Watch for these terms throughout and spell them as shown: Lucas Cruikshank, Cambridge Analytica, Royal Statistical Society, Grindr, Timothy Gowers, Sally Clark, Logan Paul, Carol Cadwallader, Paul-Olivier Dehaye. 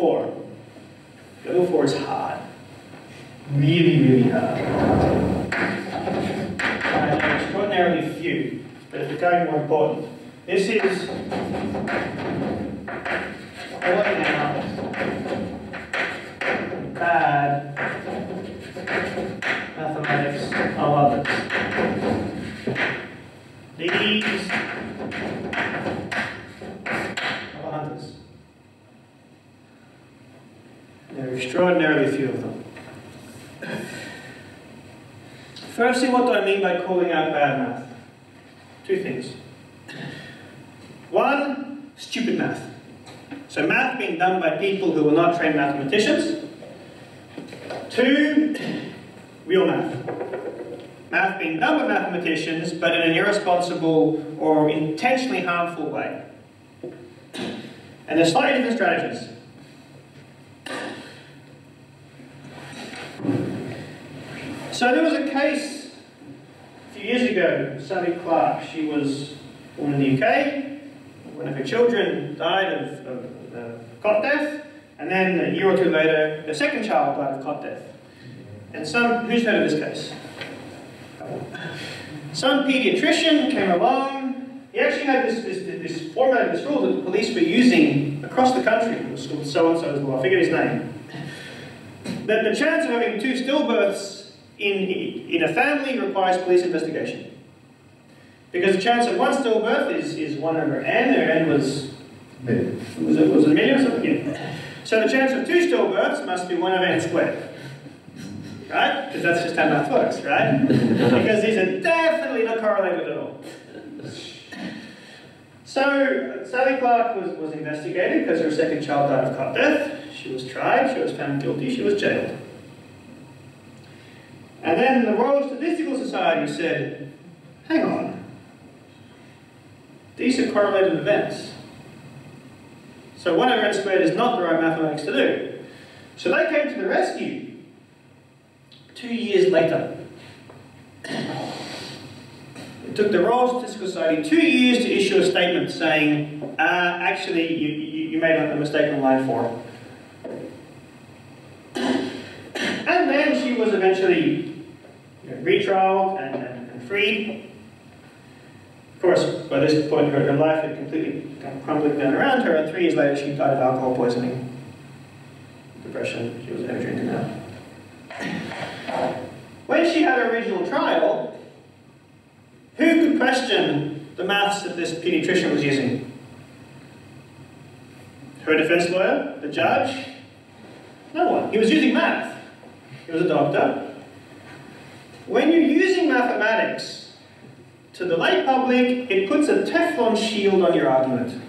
4. Go 4 is hard. Really, really hard. And they're extraordinarily few, but it's becoming more important. This is oil analysis. Bad mathematics allowance. These are hundreds. There are extraordinarily few of them. Firstly, what do I mean by calling out bad math? Two things. One, stupid math. So math being done by people who were not trained mathematicians. Two, real math. Math being done by mathematicians, but in an irresponsible or intentionally harmful way. And there's slightly different strategies. So there was a case a few years ago, Sally Clark. She was born in the UK. One of her children died of cot death, and then a year or two later, her second child died of cot death. And who's heard of this case? Some pediatrician came along. He actually had this format, this rule that the police were using across the country. It was called so-and-so's law. I forget his name. That the chance of having 2 stillbirths in a family requires police investigation. Because the chance of 1 stillbirth is 1/n. Their n was a million or something. Yeah. So the chance of 2 stillbirths must be 1/n². Right? Because that's just how math works, right? Because these are definitely not correlated at all. So, Sally Clark was investigated because her second child died of cot death. She was tried, she was found guilty, she was jailed. And then the Royal Statistical Society said, hang on, these are correlated events. So 1/n² is not the right mathematics to do. So they came to the rescue. 2 years later. It took the Royal Statistical Society 2 years to issue a statement saying, actually, you made a mistake on line 4. And then she was eventually retrialed and freed. Of course, by this point, her life had completely come crumbling down around her, and 3 years later, she died of alcohol poisoning, depression. She was never drinking now. When she had her original trial, who could question the maths that this pediatrician was using? Her defense lawyer? The judge? No one. He was using math. He was a doctor. When you're using mathematics, to the lay public, it puts a Teflon shield on your argument.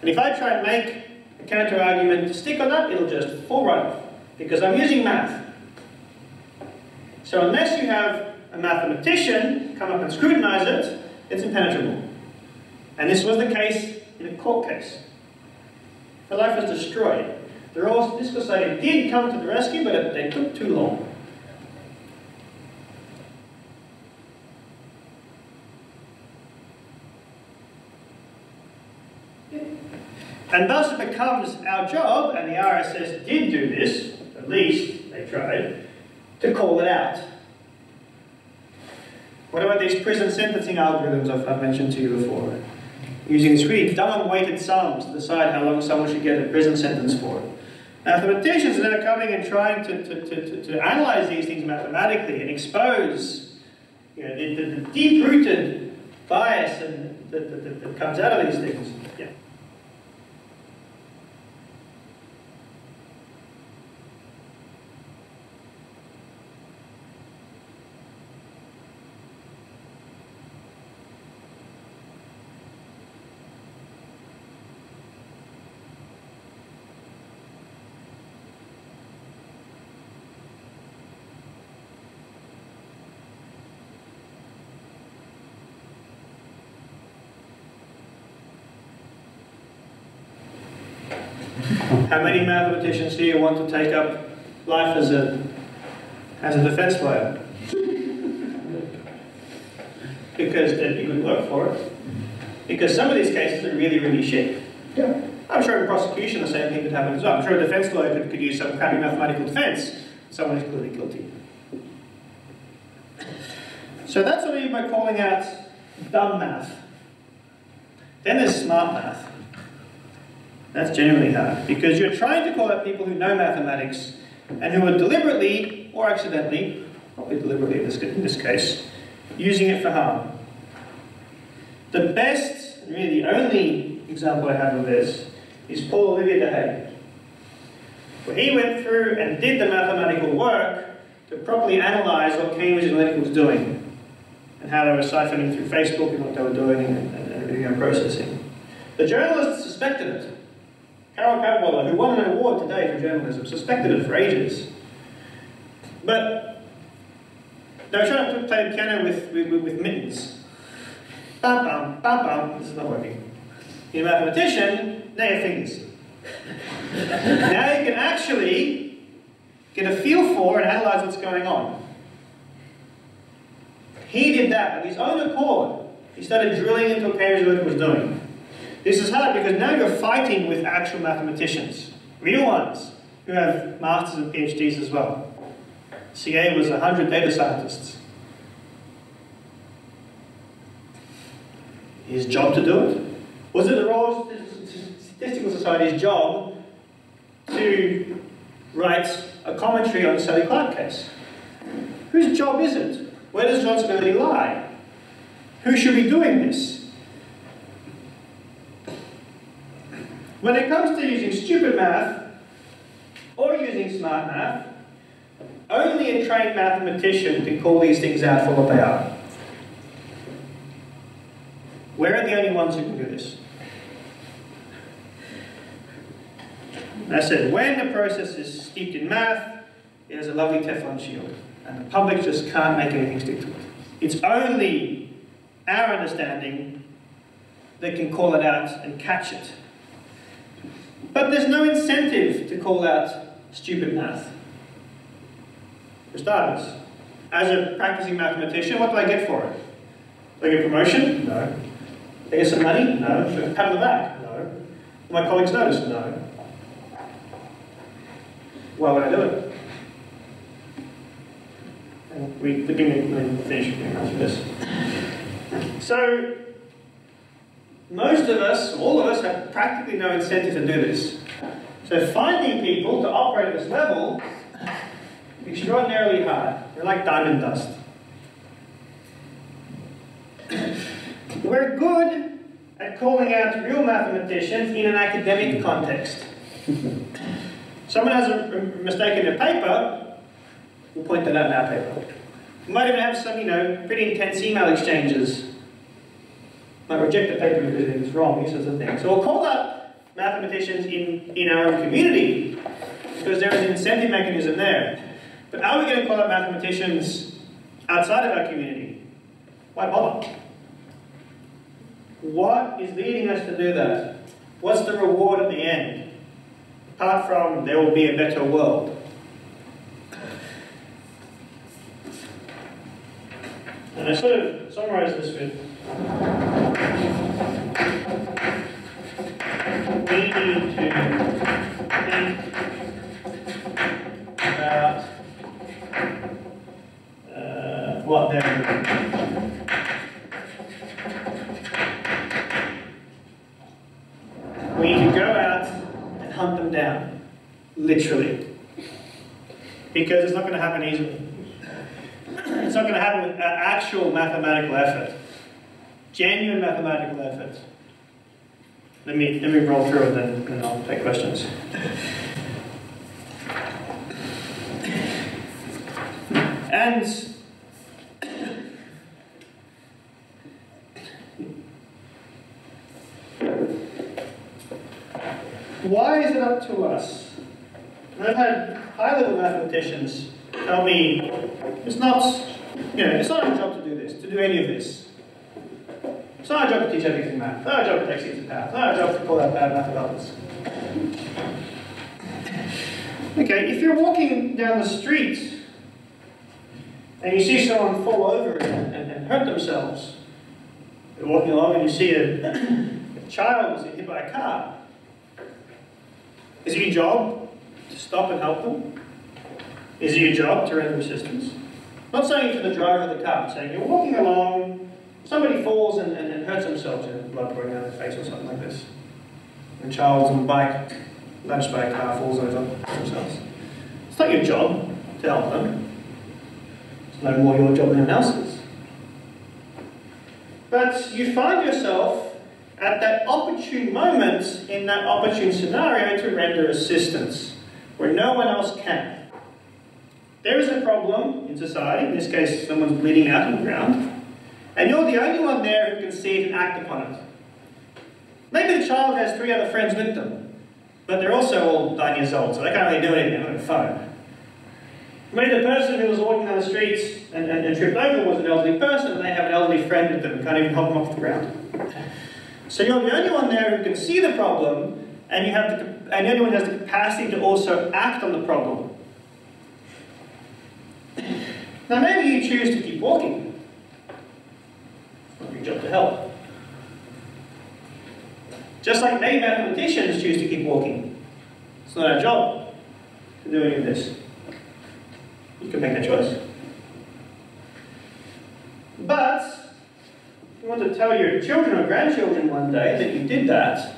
And if I try and make a counter-argument to stick on that, it'll just fall right off, because I'm using math. So unless you have a mathematician come up and scrutinize it, it's impenetrable. And this was the case in a court case. Her life was destroyed. The Royal Statistical Society did come to the rescue, but they took too long. And thus it becomes our job, and the RSS did do this, at least they tried, to call it out. What about these prison sentencing algorithms I've mentioned to you before? Using these really dumb weighted sums to decide how long someone should get a prison sentence for. Mathematicians are now coming and trying to analyze these things mathematically and expose the deep-rooted bias that comes out of these things. Yeah. How many mathematicians here want to take up life as a defense lawyer? Because they'd be good work for it. Because some of these cases are really, really shit. Yeah. I'm sure in prosecution the same thing could happen as well. I'm sure a defense lawyer could use some crappy mathematical defense. Someone is clearly guilty. So that's what I mean by calling out dumb math. Then there's smart math. That's genuinely hard, because you're trying to call out people who know mathematics and who are deliberately, or accidentally, probably deliberately in this case, using it for harm. The best, really the only example I have of this, is Paul-Olivier Dehaye, where he went through and did the mathematical work to properly analyse what Cambridge Analytica was doing, and how they were siphoning through Facebook and what they were doing and video processing. The journalists suspected it. Carol Cadwallader, who won an award today for journalism, suspected it for ages. But they were trying to play the piano with mittens. Bum, bum, bum, bum. This is not working. In a mathematician, they have fingers. Now you can actually get a feel for and analyze what's going on. He did that of his own accord. He started drilling into what Cambridge Analytica was doing. This is hard because now you're fighting with actual mathematicians, real ones, who have masters and PhDs as well. CA was 100 data scientists. His job to do it? Was it the Royal Statistical Society's job to write a commentary on the Sally Clark case? Whose job is it? Where does responsibility lie? Who should be doing this? When it comes to using stupid math, or using smart math, only a trained mathematician can call these things out for what they are. We're the only ones who can do this. And I said, when the process is steeped in math, it has a lovely Teflon shield, and the public just can't make anything stick to it. It's only our understanding that can call it out and catch it. But there's no incentive to call out stupid math. For starters, as a practicing mathematician, what do I get for it? Do I get a promotion? No. Do I get some money? No. Do I get a pat on the back? No. Do my colleagues notice? No. Why would I do it? And we didn't finish with this. So, most of us, all of us, have practically no incentive to do this. So finding people to operate at this level is extraordinarily hard. They're like diamond dust. We're good at calling out real mathematicians in an academic context. Someone has a mistake in their paper, we'll point that out in our paper. We might even have some, pretty intense email exchanges. Might reject the paper because it's wrong, these sorts of things. So we'll call out mathematicians in our own community, because there is an incentive mechanism there. But are we going to call out mathematicians outside of our community? Why bother? What is leading us to do that? What's the reward at the end? Apart from, there will be a better world. And I sort of summarize this with, we need to think about what they're doing. We need to go out and hunt them down, literally, because it's not going to happen easily. It's not going to happen with actual mathematical effort, genuine mathematical effort. Let me roll through it and then I'll take questions. And why is it up to us? And I've had high-level mathematicians tell me it's not our job to do this, to do any of this. It's not our job to teach everything math. It's not our job to take seats of power. It's not our job to call out bad math at others. Okay, if you're walking down the street and you see someone fall over and hurt themselves, you're walking along and you see a child was hit by a car, Is it your job to stop and help them? Is it your job to render assistance? I'm not saying for the driver of the car, I'm saying you're walking along, somebody falls and hurts themselves, and blood pouring out of their face or something like this. And a child's on the bike, lunch by a car, falls over, hurts themselves. It's not your job to help them. It's no more your job than anyone else's. But you find yourself at that opportune moment, in that opportune scenario, to render assistance, where no one else can. There is a problem in society, in this case someone's bleeding out on the ground, and you're the only one there who can see it and act upon it. Maybe the child has three other friends with them, but they're also all 9 years old, so they can't really do anything on their phone. Maybe the person who was walking down the streets and tripped over was an elderly person, and they have an elderly friend with them, can't even help them off the ground. So you're the only one there who can see the problem, and you have the, and anyone has the capacity to also act on the problem. Now maybe you choose to keep walking. It's not your job to help. Just like many mathematicians choose to keep walking. It's not our job to do any of this. You can make that choice. But if you want to tell your children or grandchildren one day that you did that,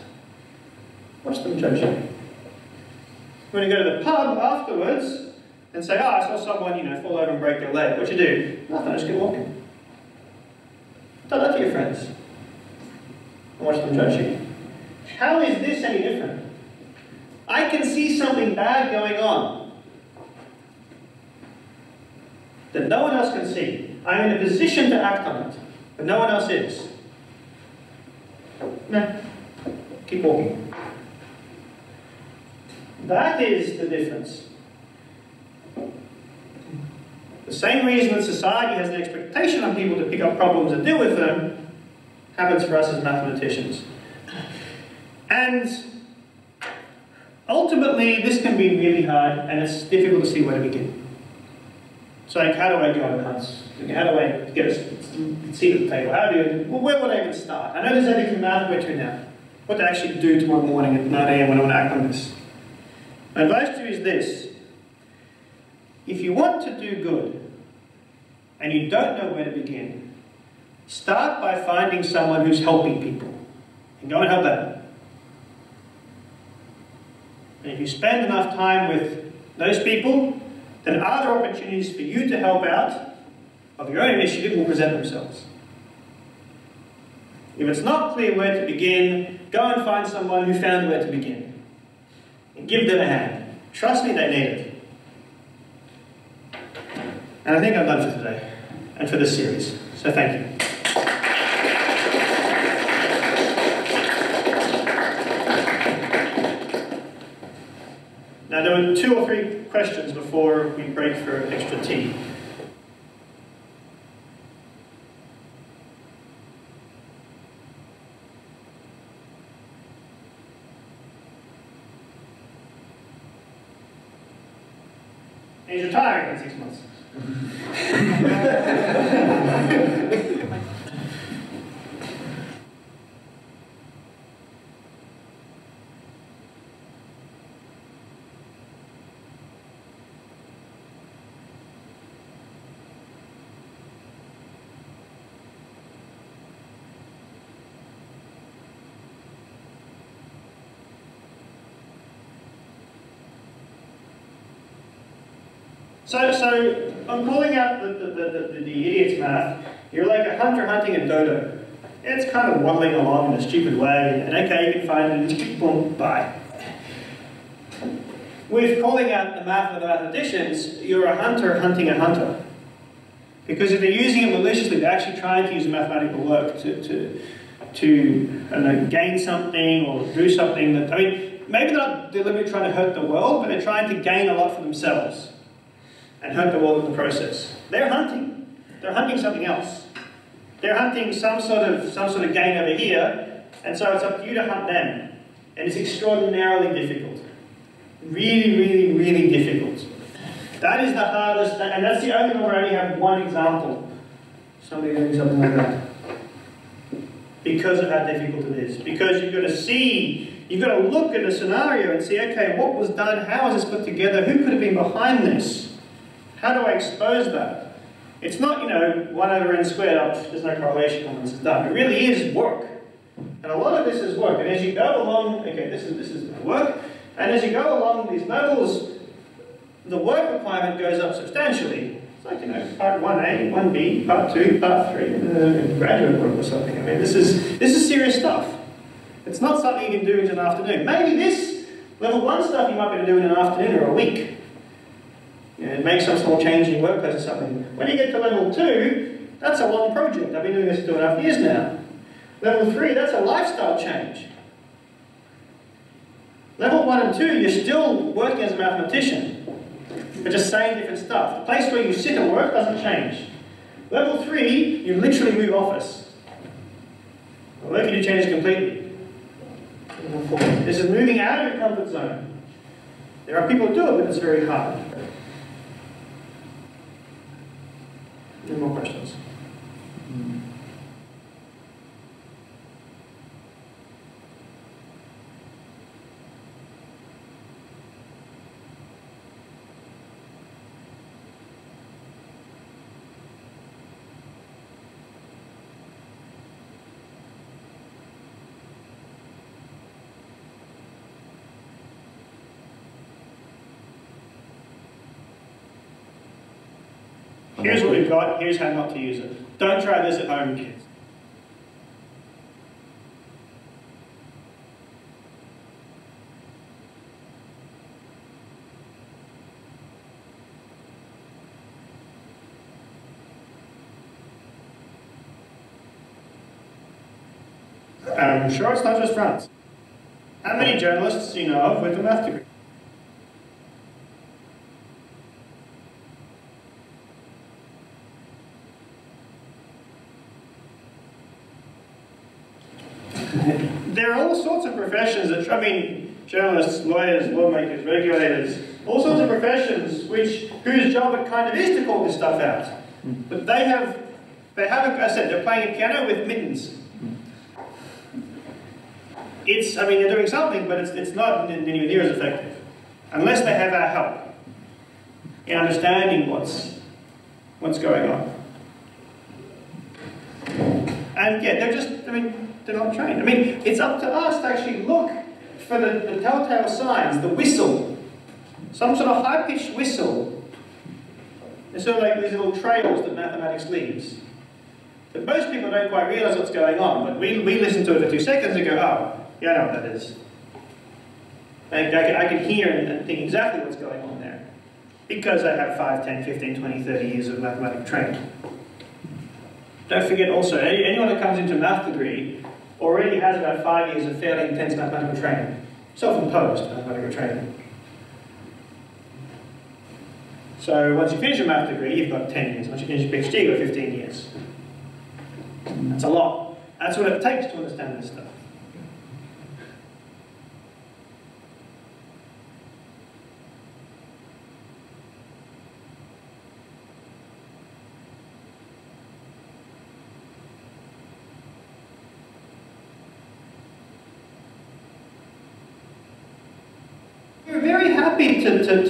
watch them judge you. You want to go to the pub afterwards and say, I saw someone, fall over and break their leg. What'd you do? Nothing, I just keep walking. Tell that to your friends. And watch them judge you. How is this any different? I can see something bad going on that no one else can see. I'm in a position to act on it, but no one else is. Nah, keep walking. That is the difference. The same reason that society has an expectation on people to pick up problems and deal with them happens for us as mathematicians. And ultimately, this can be really hard, and it's difficult to see where to begin. So, how do I go on hunts? How do I get a seat at the table? Where would I even start? I know there's only from out where to now. What to actually do tomorrow morning at 9 AM when I want to act on this? My advice to you is this. If you want to do good, and you don't know where to begin, start by finding someone who's helping people, and go and help them. And if you spend enough time with those people, then other opportunities for you to help out of your own initiative will present themselves. If it's not clear where to begin, go and find someone who found where to begin, and give them a hand. Trust me, they need it. And I think I'm done for today, and for this series. So thank you. Now there were 2 or 3 questions before we break for extra tea. He's retiring in 6 months. So I'm calling out the idiot's math. You're like a hunter hunting a dodo. It's kind of waddling along in a stupid way, and okay, you can find it, boom, bye. With calling out the math of the mathematicians, you're a hunter hunting a hunter. Because if they're using it maliciously, they're actually trying to use mathematical work to I don't know, gain something or do something that, maybe they're not deliberately trying to hurt the world, but they're trying to gain a lot for themselves and hurt the world in the process. They're hunting. They're hunting something else. They're hunting some sort of gain over here, and so it's up to you to hunt them. And it's extraordinarily difficult. Really, really, really difficult. That is the hardest, and that's the only one where I only have one example. Somebody doing something like that. Because of how difficult it is. Because you've got to see You've got to look at a scenario and see, okay, what was done? How was this put together? Who could have been behind this? How do I expose that? It's not, you know, 1/n², there's no correlation on this is done. It really is work. And a lot of this is work. And as you go along, okay, this is work. And as you go along these levels, the work requirement goes up substantially. It's like, you know, part 1A, 1B, part 2, part 3, graduate work or something. I mean, this is serious stuff. It's not something you can do in an afternoon. Maybe this level 1 stuff you might be able to do in an afternoon or a week. You know, make some small change in your workplace or something. When you get to level 2, that's a long project. I've been doing this 2.5 years now. Level 3, that's a lifestyle change. Level 1 and 2, you're still working as a mathematician, but just saying different stuff. The place where you sit and work doesn't change. Level 3, you literally move office. The work you do changes completely. This is moving out of your comfort zone. There are people who do it, but it's very hard. Any more questions? Here's what we've got, here's how not to use it. Don't try this at home, kids. And I'm sure it's not just France. How many journalists do you know of with a math degree? There are all sorts of professions that, I mean, journalists, lawyers, lawmakers, regulators, all sorts of professions whose job it kind of is to call this stuff out. But they're playing a piano with mittens. I mean, they're doing something, but it's not anywhere near as effective. Unless they have our help in understanding what's going on. And yeah, they're just, I mean, they're not trained. I mean, it's up to us to actually look for the telltale signs, the whistle, some sort of high-pitched whistle. It's sort of like these little trails that mathematics leaves. But most people don't quite realise what's going on, but we listen to it for 2 seconds and go, oh, yeah, I know what that is. I can hear and think exactly what's going on there, because I have 5, 10, 15, 20, 30 years of mathematical training. Don't forget also, anyone that comes into a math degree already has about 5 years of fairly intense mathematical training, self-imposed mathematical training. So once you finish a math degree, you've got 10 years. Once you finish a PhD, you've got 15 years. That's a lot. That's what it takes to understand this stuff.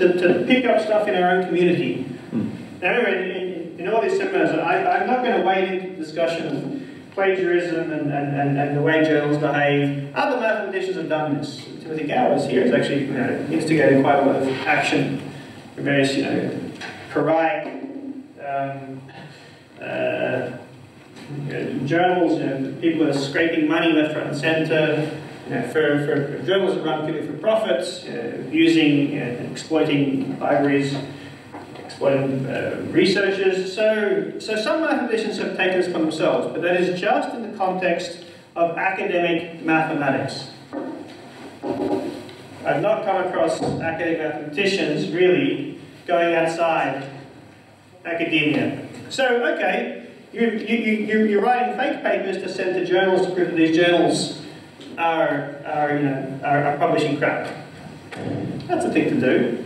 To pick up stuff in our own community. Now, in all these seminars, I'm not going to wade into the discussion of plagiarism and the way journals behave. Other mathematicians have done this. Timothy Gowers here has actually instigated quite a lot of action for various, pariah journals, people are scraping money left, right, and centre. For journals that run purely for profits, using and exploiting libraries, exploiting researchers. So some mathematicians have taken this upon themselves, but that is just in the context of academic mathematics. I've not come across academic mathematicians really going outside academia. So, okay, you're writing fake papers to send to journals to prove that these journals are publishing crap. That's a thing to do.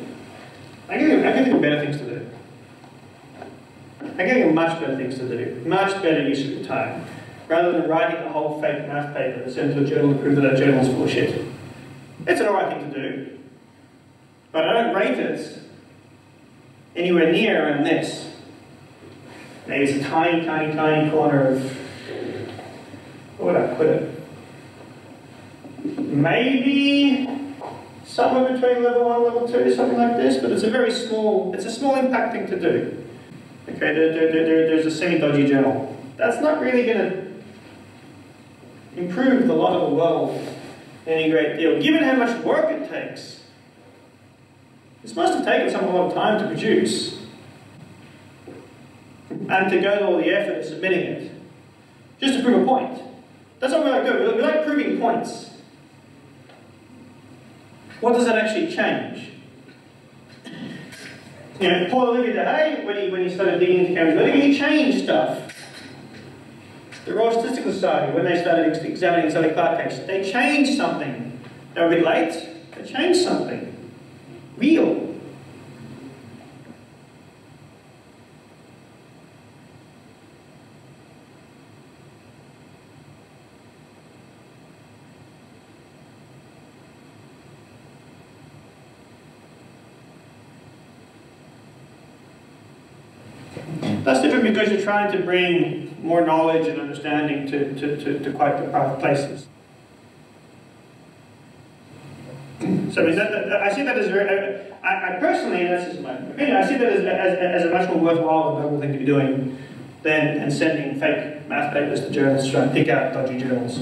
I can think of better things to do. I can think of much better things to do. Much better use of your time. Rather than writing a whole fake math paper that sends to a journal to prove that our journal's full of shit. It's an alright thing to do, but I don't rate it anywhere near unless maybe it's a tiny, tiny, tiny corner of, where would I put it? Maybe somewhere between level 1 and level 2, something like this, but it's a very small, it's a small impact thing to do. Okay, there's a semi-dodgy journal. That's not really going to improve the lot of the world any great deal, given how much work it takes. This must have taken someone a lot of time to produce, and to go to all the effort of submitting it, just to prove a point. That's what we like doing. We like proving points. What does that actually change? You know, Paul-Olivier Dehaye, when he started digging into Cambridge Analytica, he changed stuff. The Royal Statistical Society, when they started examining Sally Clark cases, they changed something. They were a bit late, they changed something real. That's different because you're trying to bring more knowledge and understanding to quite deprived places. So I see that as very, I personally, and that's just my opinion, I see that as a much more worthwhile and noble thing to be doing than sending fake math papers to journals to try and pick out dodgy journals.